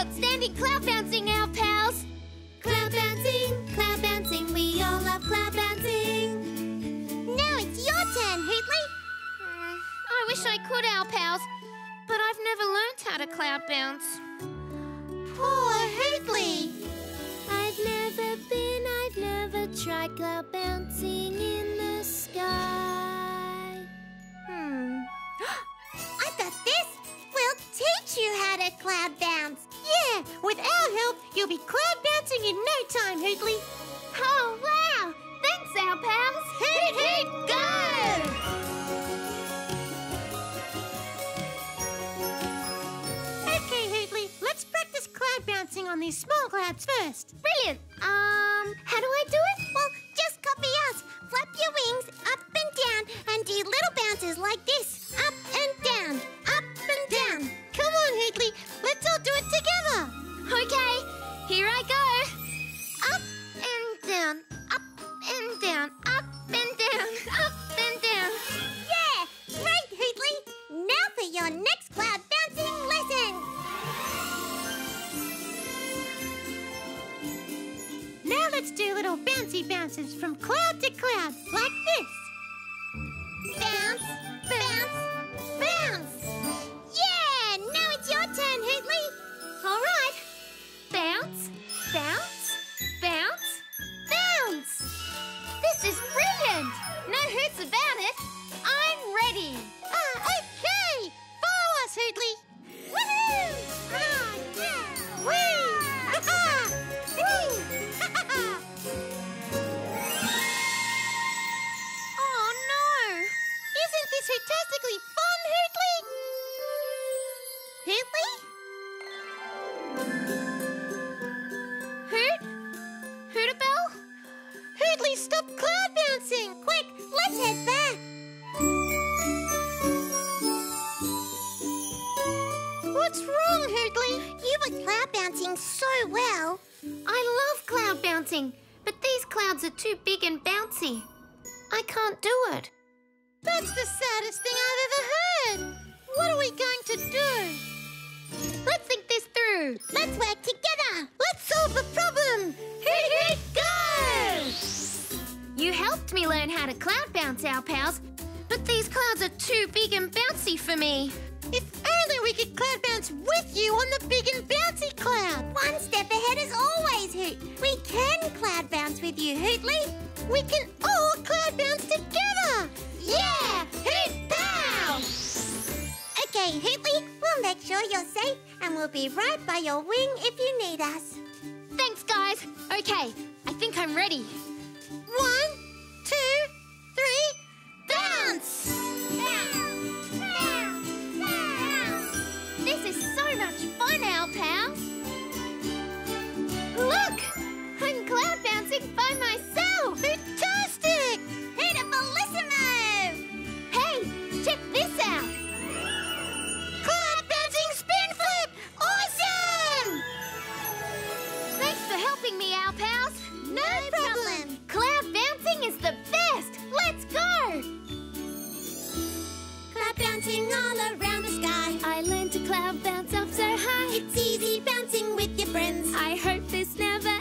outstanding cloud bouncing now, pals! Cloud bouncing, we all love cloud bouncing! Now it's your turn, Hootly! I wish I could, our pals, but I've never learned how to cloud bounce. Poor Hootly! I've never tried cloud bouncing in the sky. I got this! We'll teach you how to cloud bounce! Yeah! With our help, you'll be cloud bouncing in no time, Hootly! Oh, wow! Thanks, our pals! Hoot, hoot, go! Okay, Hootly, let's practice cloud bouncing on these small clouds first. Brilliant! How do I do it? Well, just copy us. Flap your wings up and down and do little bounces like this. Up and down, up and down. Come on, Hootly, let's all do it together. Okay, here I go. Up and down, up and down, up and down, up and down. Yeah, great, Hootly. Now for your next cloud bouncing lesson. Now let's do little bouncy bounces from cloud to cloud, like this. Bounce, bounce, bounce. Yeah, now it's your turn, Hootly. All right. Bounce, bounce, bounce, bounce. This is brilliant. No hoots about it. I'm ready. Okay. Follow us, Hootly. Woohoo! Ah, yeah. Woo! Fantastically fun, Hootly! Hootly? Hoot? Hootabelle? Hootly, stop cloud bouncing! Quick, let's head back! What's wrong, Hootly? You were cloud bouncing so well. I love cloud bouncing, but these clouds are too big and bouncy. I can't do it. That's the saddest thing I've ever heard! What are we going to do? Let's think this through! Let's work together! Let's solve the problem! Hoot hoot go! You helped me learn how to cloud bounce, our pals, but these clouds are too big and bouncy for me! If only we could cloud bounce with you on the big and bouncy cloud! One step ahead as always, Hoot! We can cloud bounce with you, Hootly! We can all cloud bounce together! Yeah! Hoot pow! Okay, Hootly, we'll make sure you're safe and we'll be right by your wing if you need us. Thanks, guys. Okay, I think I'm ready. 1, 2, 3, bounce! Bounce! Bounce! Bounce! This is so much fun, our pals. Look! I'm cloud bouncing by myself! Fantastic! Hootabellissimo! Check this out! Cloud bouncing spin flip! Awesome! Thanks for helping me, our pals. No problem. Cloud bouncing is the best. Let's go! Cloud bouncing all around the sky. I learned to cloud bounce up so high. It's easy bouncing with your friends. I hope this never